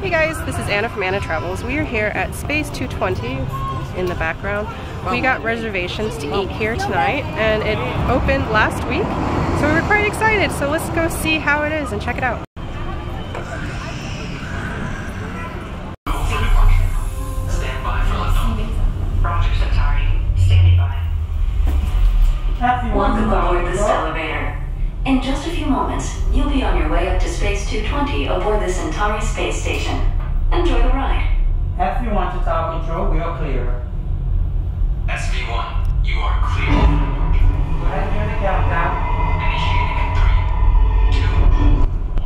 Hey guys, this is Anna from Anna Travels. We are here at Space 220 in the background. We got reservations to eat here tonight and it opened last week, so we were quite excited. So let's go see how it is and check it out. Welcome aboard this elevator. In just a few moments, you'll be on your way up to Space 220 aboard the Centauri space station. Enjoy the ride. SV1 to tower control, we are clear. SV1, you are clear. Right here to countdown. Initiating in 3, 2,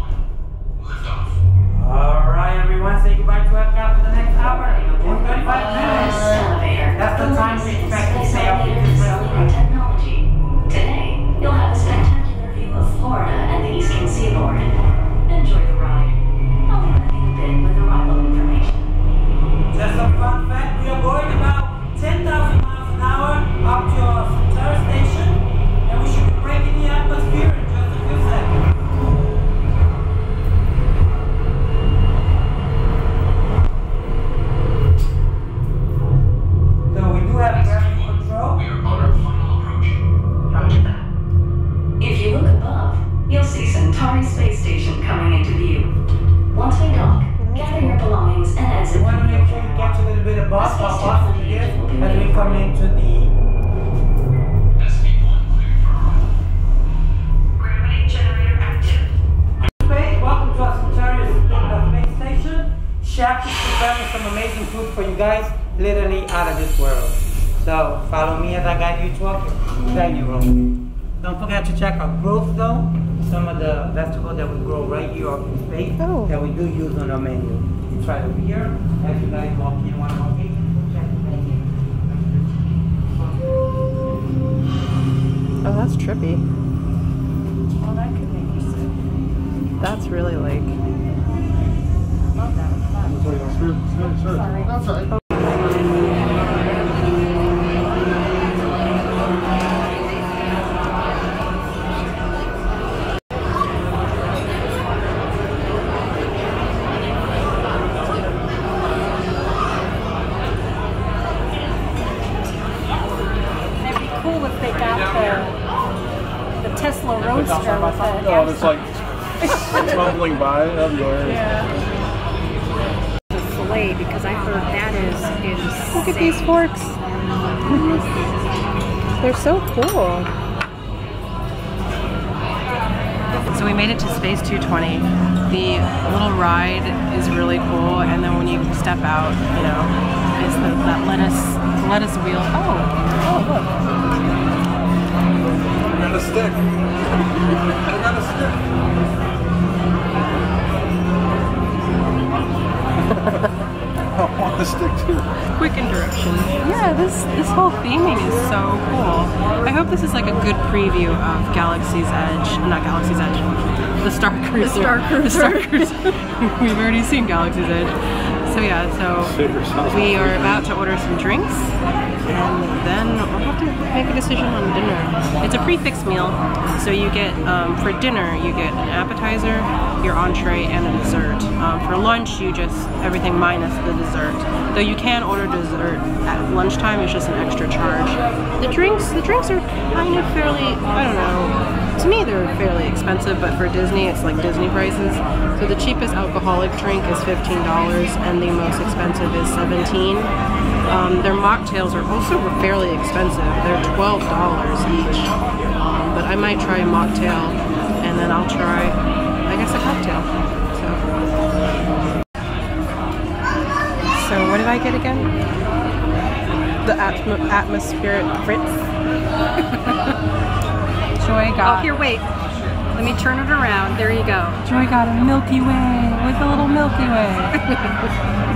1. Lift off. Alright everyone, say goodbye to Epcot for the next hour. 135 minutes. Elevator. That's the time we expect to stay up here. Chef is preparing some amazing food for you guys, literally out of this world. So follow me as I guide you to our venue room. Don't forget to check our growth though. Some of the vegetables that we grow right here up in space that we do use on our menu. It's right over here. As you guys walk in, want to walk in? Check the menu. Oh, that's trippy. Oh, that could make you sick. That's really like. I love that. Sorry. Sorry. It'd be cool if they got the Tesla Roadster with it. Oh, it's like tumbling by. That'd be hilarious. Yeah. Because I heard that is insane. Look at these forks. They're so cool. So we made it to Space 220. The little ride is really cool, and then when you step out, you know, it's that lettuce wheel. Oh, look. I got a stick. I want to stick to it. Quick interruption. Yeah, this whole theming is so cool. I hope this is like a good preview of Galaxy's Edge. Not Galaxy's Edge. The Star Cruiser. The Star Cruiser. We've already seen Galaxy's Edge. So yeah, so we are about to order some drinks, and then we'll have to make a decision on dinner. It's a prefix meal, so you get, for dinner, you get an appetizer, your entree, and a dessert. For lunch, you just, everything minus the dessert. Though you can order dessert at lunchtime, it's just an extra charge. The drinks are kind of fairly, I don't know, to me they're fairly expensive, but for Disney, it's like Disney prices. So the cheapest alcoholic drink is $15, and the most expensive is $17. Their mocktails are also fairly expensive. They're $12 each, but I might try a mocktail, and then I'll try, I guess, a cocktail. So what did I get again? The atmospheric Fritz. Joy got. Oh, here, wait. Let me turn it around. There you go. Joy got a Milky Way with a little Milky Way.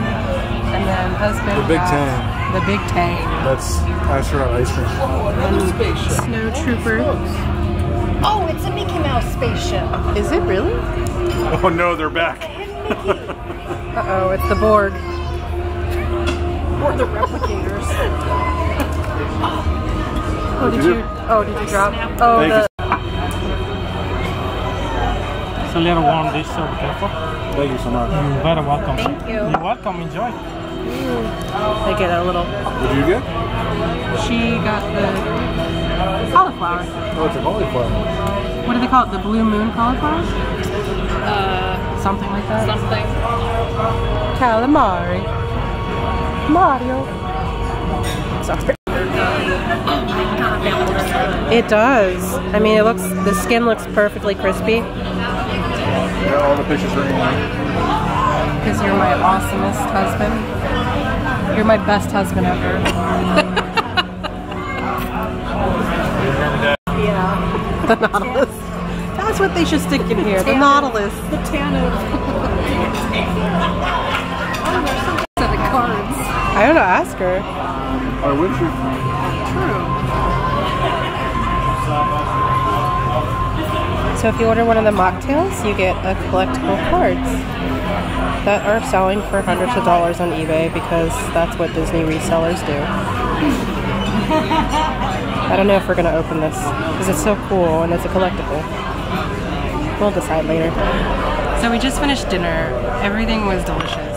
And husband the Big Tang. The Big Tang. That's astronaut ice cream. Snow Trooper. Oh, it's a Mickey Mouse spaceship. Is it really? Oh no, they're back. Uh-oh, it's the Borg. Or the replicators. Oh, did you drop? Oh, it's a little warm dish, so be careful. Thank you so much. You're very welcome. Thank you. You're welcome. Enjoy. I get a little. What did you get? She got the cauliflower. Oh, it's a cauliflower. What do they call it? The blue moon cauliflower? Something like that. Something. Calamari. Mario. Sorry. It does. I mean, it looks. The skin looks perfectly crispy. Yeah, all the pictures are in. Because you're my awesomest husband. You're my best husband ever. Yeah. The Nautilus. That's what they should stick in here. The Nautilus. The Tano. Set of cards. I don't know. Ask her. I wish you. True. So if you order one of the mocktails, you get a collectible cards. That are selling for hundreds of dollars on eBay because that's what Disney resellers do. I don't know if we're going to open this because it's so cool and it's a collectible. We'll decide later. So we just finished dinner. Everything was delicious.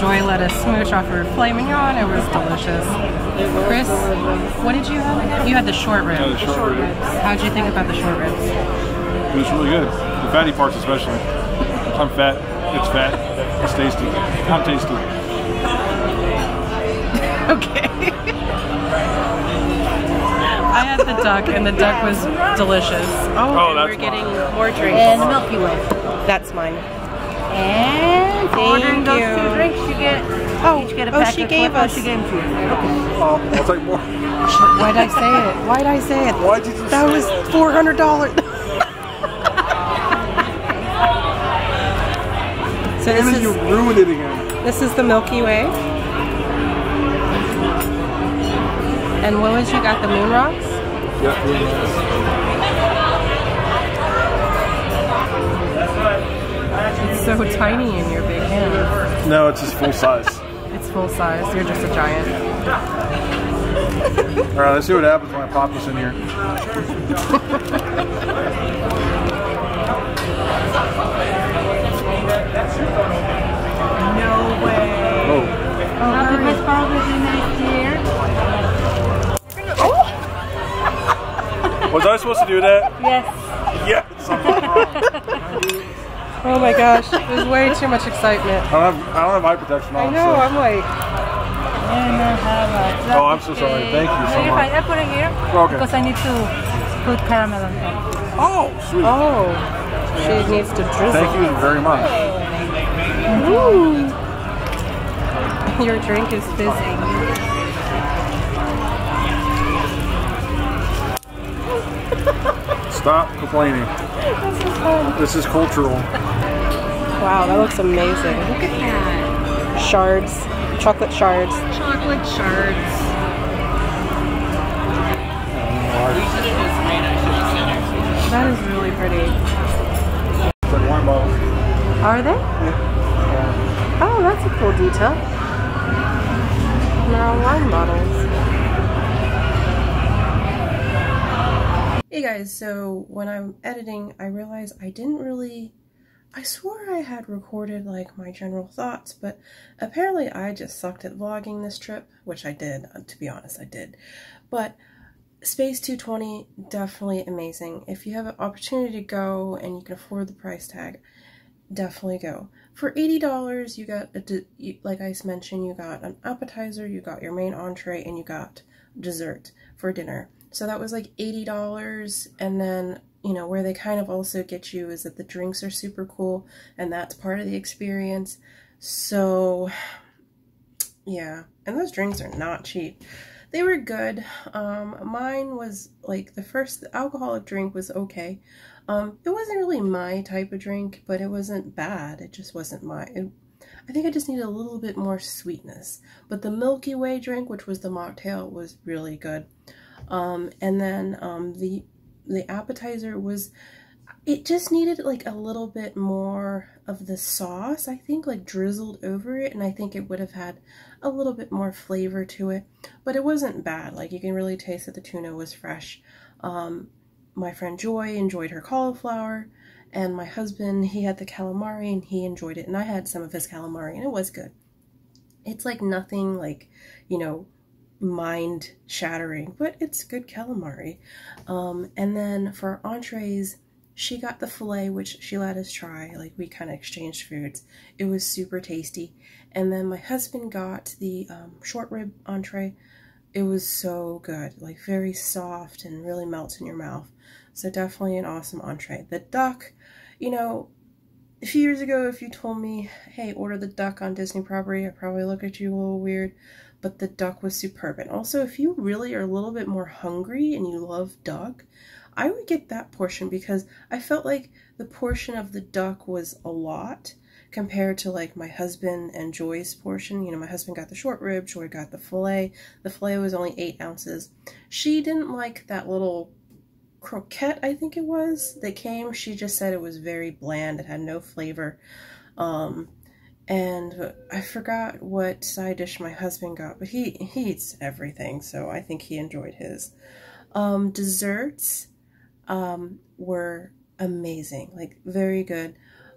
Joy let us smooch off her filet mignon. It was delicious. Chris, what did you have again? You had the short ribs. Yeah, the short ribs. How did you think about the short ribs? It was really good. The fatty parts especially. I'm fat. It's fat. It's tasty. I'm tasty. Okay. I had the duck, and the duck was delicious. Oh, that's we're getting more drinks. And Milky Way. That's mine. And ordering those two drinks, you get. Oh, you get a pack. She gave us. She gave them to you. Oh, I'll take more. Why did I say it? Why did I say it? Why did you? That was $400. So this is, you ruined it again. This is the Milky Way. And what was you got? The moon rocks? Yeah, moon rocks. It's so tiny in your big hand. No, it's just full size. It's full size. You're just a giant. Alright, let's see what happens when I pop this in here. No way. Oh. Because Father's Day next year. Oh! Was I supposed to do that? Yes. Yes. Oh my gosh. There's way too much excitement. I don't have eye protection on. I know, so. I'm like. Oh, I'm so sorry. Thank you so much. I put it here because I need to put caramel on it. Oh, sweet. Oh. She needs to drizzle. Thank you very much. Ooh. Your drink is fizzy. Stop complaining. This is fun. This is cultural. Wow, that looks amazing. Look at that. Shards. Chocolate shards. Chocolate shards. That is really pretty. They're wine bottles. Are they? Yeah. Oh, that's a cool detail. Now wine bottles. Hey guys, so when I'm editing, I realized I didn't really... I swore I had recorded like my general thoughts, but apparently I just sucked at vlogging this trip, which I did, to be honest, I did. But Space 220, definitely amazing. If you have an opportunity to go and you can afford the price tag, definitely go. For $80, you got, like I mentioned, you got an appetizer, you got your main entree, and you got dessert for dinner. So that was like $80, and then, you know, where they kind of also get you is that the drinks are super cool, and that's part of the experience. So, yeah. And those drinks are not cheap. They were good. Mine was, like, the alcoholic drink was okay. It wasn't really my type of drink, but it wasn't bad. It just wasn't I think I just needed a little bit more sweetness. But the Milky Way drink, which was the mocktail, was really good. And then the appetizer was, it just needed like a little bit more of the sauce, I think, like drizzled over it, and I think it would have had a little bit more flavor to it. But it wasn't bad. Like, you can really taste that the tuna was fresh. My friend Joy enjoyed her cauliflower, and my husband, he had the calamari and he enjoyed it, and I had some of his calamari and it was good. It's like nothing like, you know, mind shattering, but it's good calamari. And then for entrees, she got the filet, which she let us try. Like, we kind of exchanged foods. It was super tasty. And then my husband got the short rib entree. It was so good, like very soft and really melts in your mouth. So definitely an awesome entree. The duck, you know, a few years ago, if you told me, hey, order the duck on Disney property, I'd probably look at you a little weird, but the duck was superb. And also, if you really are a little bit more hungry and you love duck, I would get that portion, because I felt like the portion of the duck was a lot compared to like my husband and Joy's portion. You know, my husband got the short rib, Joy got the filet. The filet was only 8 ounces. She didn't like that little croquette, I think it was, that came. She just said it was very bland, it had no flavor. And I forgot what side dish my husband got, but he eats everything, so I think he enjoyed his. Desserts were amazing, like very good.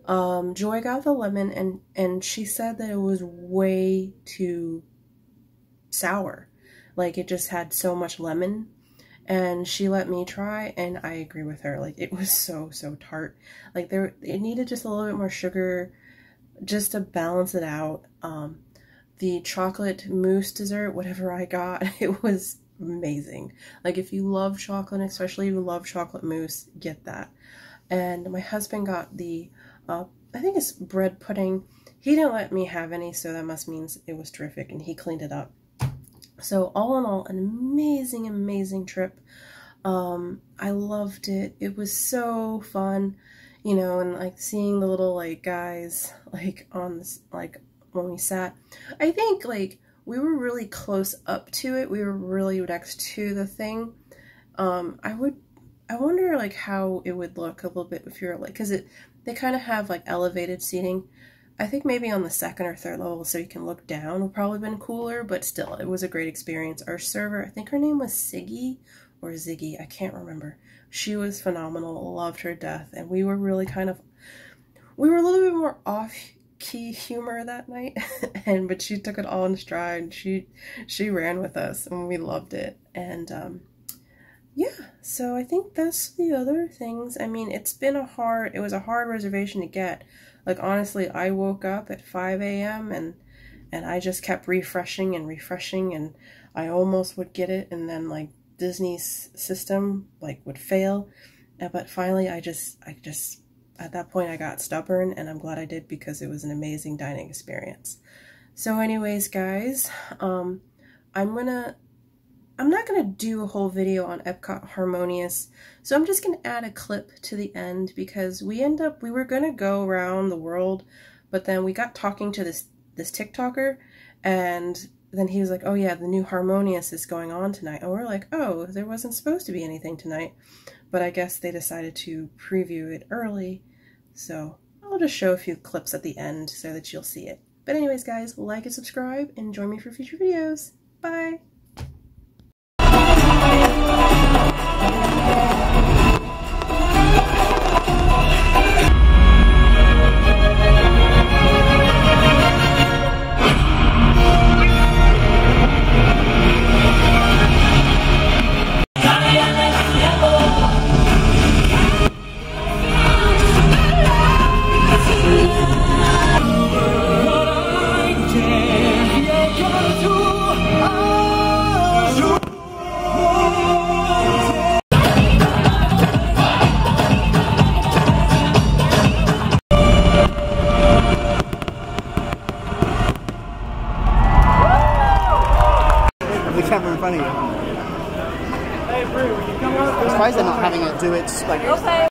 Joy got the lemon, and she said that it was way too sour, like it just had so much lemon. And she let me try, and I agree with her. Like, it was so tart. Like, it needed just a little bit more sugar just to balance it out. The chocolate mousse dessert, whatever I got, it was amazing. Like, if you love chocolate, especially if you love chocolate mousse, get that. And my husband got the, I think it's bread pudding. He didn't let me have any, so that must mean it was terrific, and he cleaned it up. So all in all, an amazing, amazing trip. I loved it. It was so fun, you know, and like seeing the little like guys like on this, like when we sat, I think like we were really close up to it. We were really next to the thing. I wonder like how it would look a little bit if you're like, cause they kind of have like elevated seating. I think maybe on the second or third level, so you can look down, would probably been cooler, but still, it was a great experience. Our server, I think her name was Siggy or Ziggy, I can't remember. She was phenomenal, loved her to death, and we were really kind of, we were a little bit more off-key humor that night, but she took it all in stride. She ran with us, and we loved it, and yeah, so I think that's the other things. I mean, it was a hard reservation to get. Like, honestly, I woke up at 5 a.m. and I just kept refreshing and refreshing, and I almost would get it, and then like Disney's system like would fail. But finally, I just at that point I got stubborn, and I'm glad I did, because it was an amazing dining experience. So anyways, guys, I'm not going to do a whole video on Epcot Harmonious, so I'm just going to add a clip to the end, because we were going to go around the world, but then we got talking to this TikToker, and then he was like, oh yeah, the new Harmonious is going on tonight. And we're like, oh, there wasn't supposed to be anything tonight, but I guess they decided to preview it early, so I'll just show a few clips at the end so that you'll see it. But anyways, guys, like and subscribe, and join me for future videos. Bye! I'm surprised they're not having it do it like.